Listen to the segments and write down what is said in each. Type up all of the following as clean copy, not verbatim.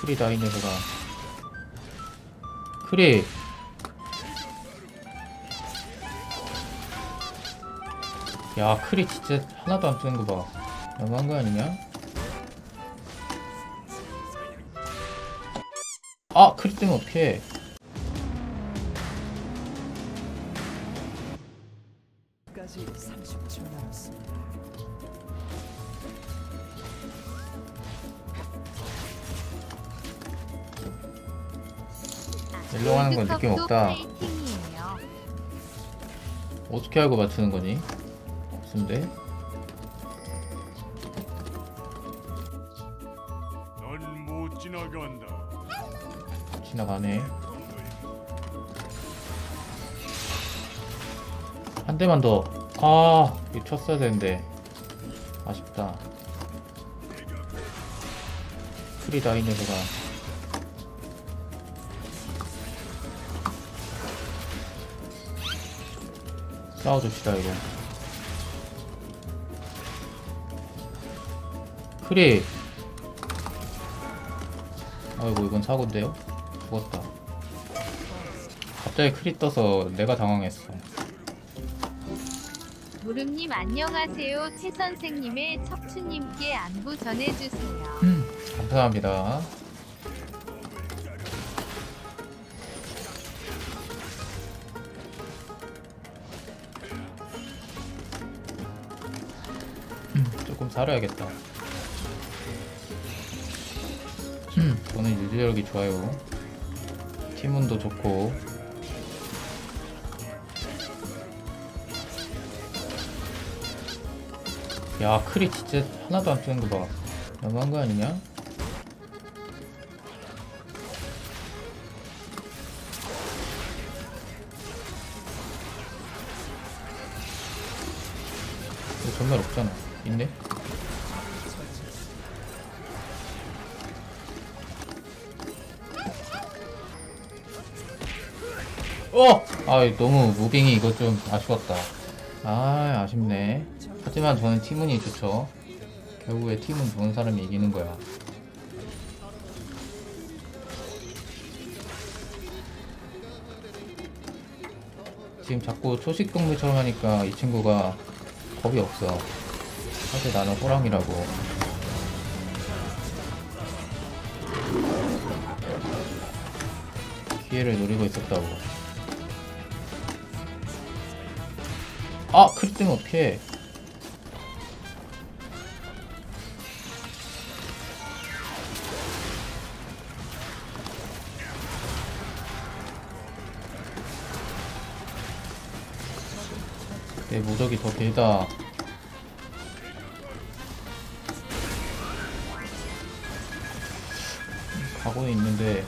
풀이다 이 녀석아. 크리 야 크리 진짜 하나도 안 쓰는 거 봐. 너무한 거 아니냐? 아 크리 뜨면 어떡해. 일로 하는 건 느낌 없다. 어떻게 알고 맞추는 거니? 없는데? 넌 못 지나간다. 지나가네. 한 대만 더. 아, 이거 쳤어야 되는데. 아쉽다. 프리다 이 녀석아. 싸워줍시다 이거. 크리 아이고 이건 사고인데요? 죽었다. 갑자기 크리 떠서 내가 당황했어. 무릎님 안녕하세요. 최선생님의 척추님께 안부 전해주세요. 감사합니다. 조금 살아야겠다. 저는 유지력이 좋아요. 팀운도 좋고. 야 크리 진짜 하나도 안 쓰는 거 봐. 너무한 거 아니냐? 정말 없잖아. 있네? 어! 아 너무 무빙이 이거 좀 아쉬웠다. 아 아쉽네. 하지만 저는 팀운이 좋죠. 결국에 팀은 좋은 사람이 이기는 거야. 지금 자꾸 초식동물처럼 하니까 이 친구가 겁이 없어. 사실 나는 호랑이라고. 기회를 노리고 있었다고. 아! 크리 뜨면 어떡해. 내 무적이 더 길다. 가고는 있는데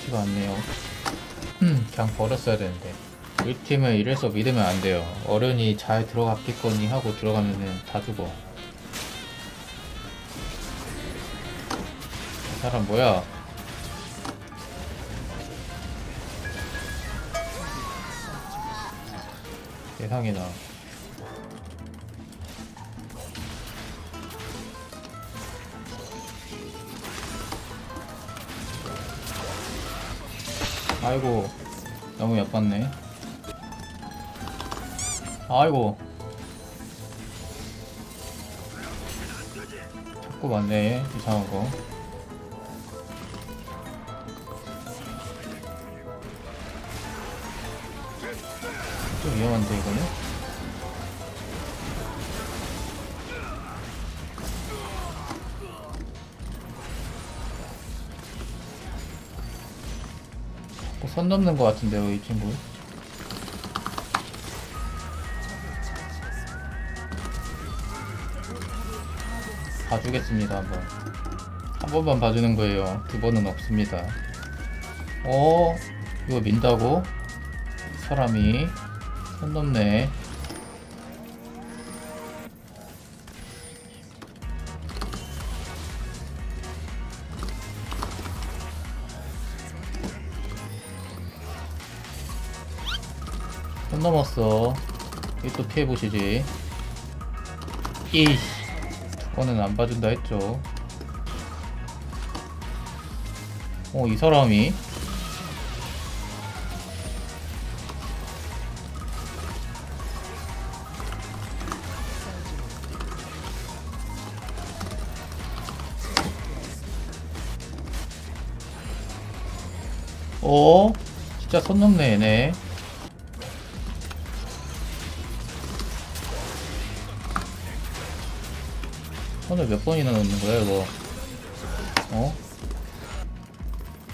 쉽지가 않네요. 그냥 버렸어야 되는데. 우리 팀은 이래서 믿으면 안 돼요. 어련히 잘 들어갔겠거니 하고 들어가면은 다 죽어. 사람 뭐야? 세상에나. 아이고 너무 예뻤네. 아이고 자꾸 맞네 이상한 거. 좀 위험한데 이거는? 자꾸 선 넘는 것 같은데요 이 친구? 봐주겠습니다 한번. 한 번만 봐주는 거예요. 두 번은 없습니다. 어? 이거 민다고? 사람이 선 넘네. 선 넘었어. 또 피해보시지. 이씨, 두 번은 안 봐준다 했죠. 이 사람이 진짜 선 넘네 얘네. 선을 몇 번이나 넣는 거야 이거.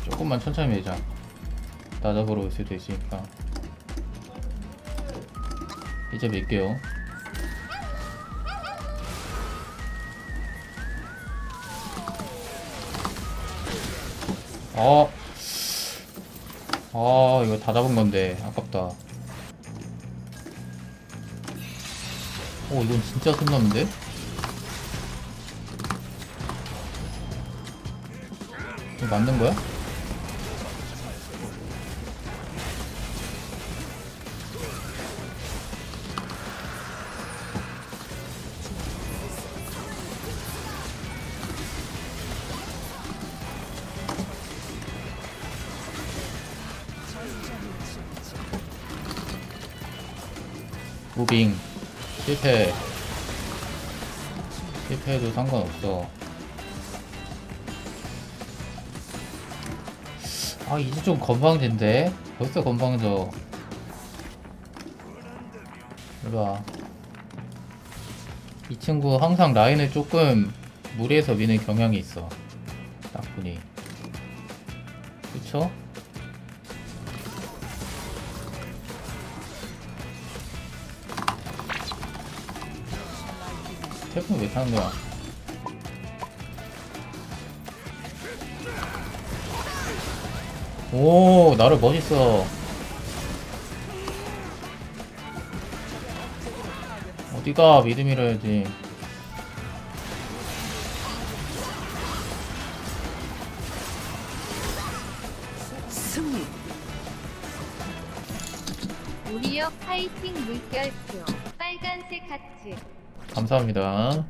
조금만 천천히 내자. 나 잡으러 올 수도 있으니까. 이제 밀게요. 이거 다 잡은 건데 아깝다. 이건 진짜 손남인데? 이거 맞는 거야? 무빙 실패해도 상관없어. 이제 좀 건방진데? 벌써 건방져. 이리와. 이 친구 항상 라인을 조금 무리해서 미는 경향이 있어. 딱 보니 그쵸? 태풍 왜 타는 거야? 오, 나를 멋있어. 어디가? 미드 밀어야지. 승리. 우리역 파이팅 물결표. 빨간색 하트. 감사합니다.